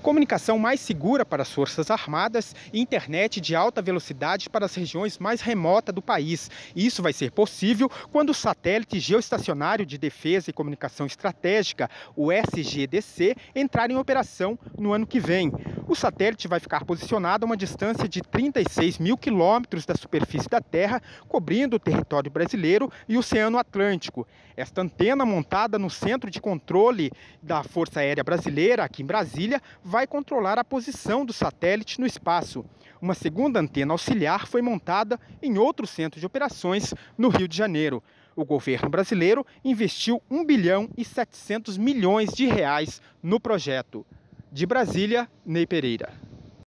comunicação mais segura para as Forças Armadas e internet de alta velocidade para as regiões mais remotas do país. Isso vai ser possível quando o Satélite Geoestacionário de Defesa e Comunicação Estratégica, o SGDC, entrar em operação no ano que vem. O satélite vai ficar posicionado a uma distância de 36 mil quilômetros da superfície da Terra, cobrindo o território brasileiro e o Oceano Atlântico. Esta antena, montada no Centro de Controle da Força Aérea Brasileira, aqui em Brasília, vai controlar a posição do satélite no espaço. Uma segunda antena auxiliar foi montada em outro centro de operações no Rio de Janeiro. O governo brasileiro investiu R$ 1,7 bilhão no projeto. De Brasília, Ney Pereira.